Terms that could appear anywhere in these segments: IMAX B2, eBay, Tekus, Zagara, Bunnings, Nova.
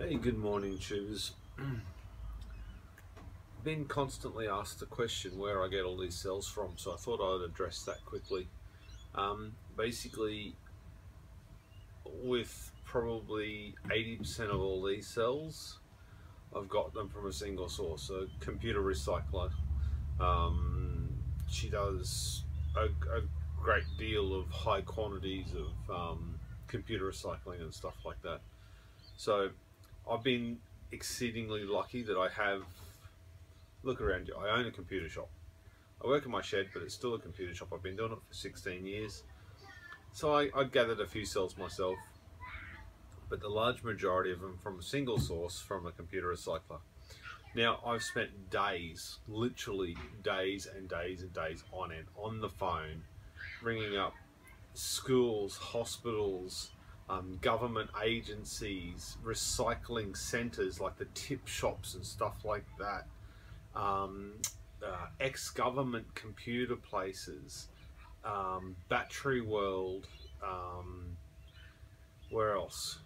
Hey, good morning tubers. Been constantly asked the question where I get all these cells from, so I thought I'd address that quickly. Basically, with probably 80% of all these cells, I've got them from a single source, a computer recycler. She does a great deal of high quantities of computer recycling and stuff like that. So I've been exceedingly lucky that I have, look around you, I own a computer shop. I work in my shed, but it's still a computer shop. I've been doing it for 16 years. So I gathered a few cells myself, but the large majority of them from a single source, from a computer recycler. Now, I've spent days, literally days and days and days on end, on the phone, ringing up schools, hospitals, government agencies, recycling centres like the tip shops and stuff like that, ex-government computer places, Battery World, where else?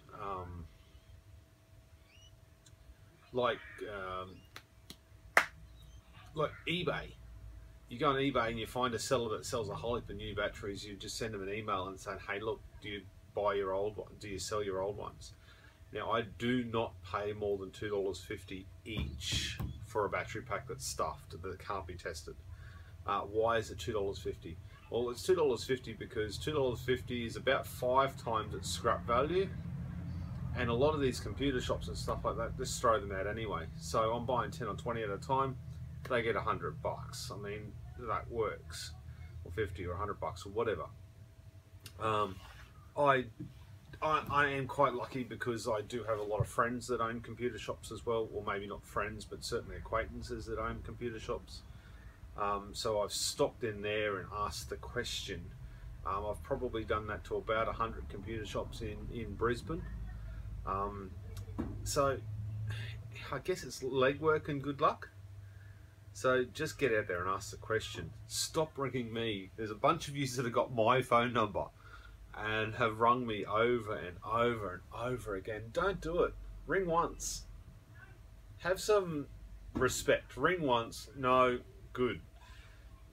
Like eBay. You go on eBay and you find a seller that sells a whole heap of new batteries. You just send them an email and say, hey, look, do you buy your old one? Do you sell your old ones? Now, I do not pay more than $2.50 each for a battery pack that's stuffed, that can't be tested. Why is it $2.50? Well, it's $2.50 because $2.50 is about 5 times its scrap value, and a lot of these computer shops and stuff like that just throw them out anyway. So I'm buying 10 or 20 at a time, they get $100. I mean, that works, or 50 or $100 or whatever. I am quite lucky because I do have a lot of friends that own computer shops as well, or maybe not friends, but certainly acquaintances that own computer shops. So I've stopped in there and asked the question. I've probably done that to about 100 computer shops in Brisbane. So I guess it's legwork and good luck. So just get out there and ask the question. Stop ringing me. There's a bunch of you that have got my phone number and have rung me over and over and over again. Don't do it. Ring once. Have some respect. Ring once. No, good.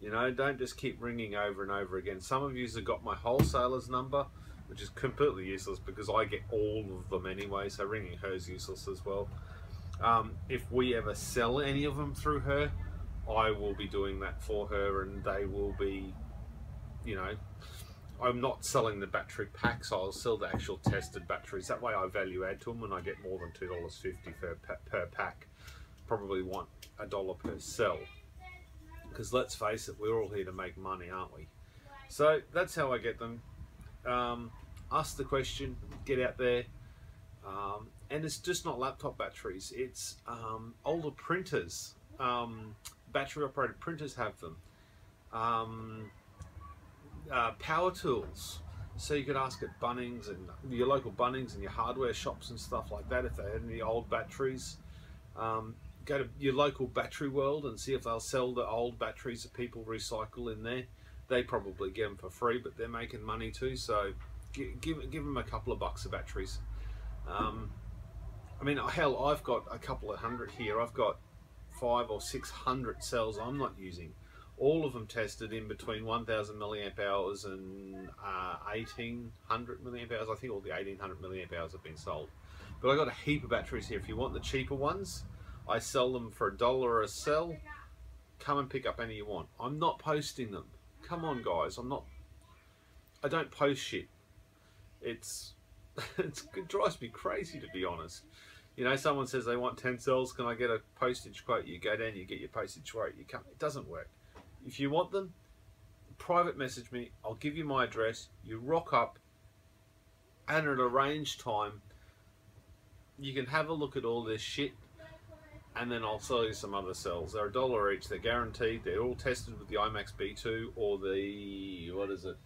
You know, don't just keep ringing over and over again. Some of you have got my wholesaler's number, which is completely useless because I get all of them anyway, so ringing her is useless as well. If we ever sell any of them through her, I will be doing that for her, and they will be, you know, I'm not selling the battery packs, I'll sell the actual tested batteries. That way I value add to them and I get more than $2.50 per pack. Probably want $1 per cell. Because let's face it, we're all here to make money, aren't we? So that's how I get them. Ask the question, get out there. And it's just not laptop batteries, it's older printers. Battery operated printers have them. Power tools, so you could ask at Bunnings and your local Bunnings and your hardware shops and stuff like that if they had any old batteries. Go to your local Battery World and see if they'll sell the old batteries that people recycle in there. They probably get them for free, but they're making money too, so give them a couple of bucks of batteries. I mean, hell, I've got a couple of hundred here. I've got 500 or 600 cells I'm not using. All of them tested in between 1,000 milliamp hours and 1,800 milliamp hours. I think all the 1,800 milliamp hours have been sold. But I got a heap of batteries here. If you want the cheaper ones, I sell them for $1 a cell. Come and pick up any you want. I'm not posting them. Come on, guys. I'm not. I don't post shit. It drives me crazy, to be honest. You know, someone says they want 10 cells. Can I get a postage quote? You go down, you get your postage quote. You come. It doesn't work. If you want them, private message me, I'll give you my address, you rock up, and at a range time, you can have a look at all this shit, and then I'll sell you some other cells. They're $1 each, they're guaranteed, they're all tested with the IMAX B2 or the, what is it,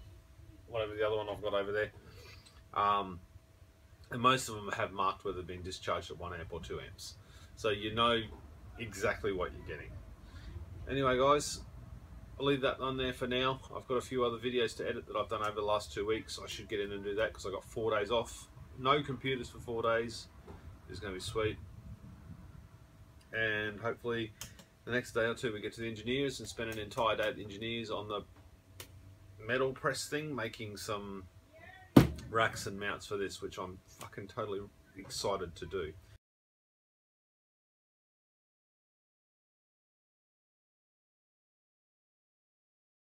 whatever the other one I've got over there. And most of them have marked whether they've been discharged at 1 amp or 2 amps. So you know exactly what you're getting. Anyway, guys, I'll leave that on there for now. I've got a few other videos to edit that I've done over the last 2 weeks. I should get in and do that because I got 4 days off. No computers for 4 days. is going to be sweet. And hopefully the next day or two we get to the engineers and spend an entire day at the engineers on the metal press thing, making some racks and mounts for this, which I'm fucking totally excited to do.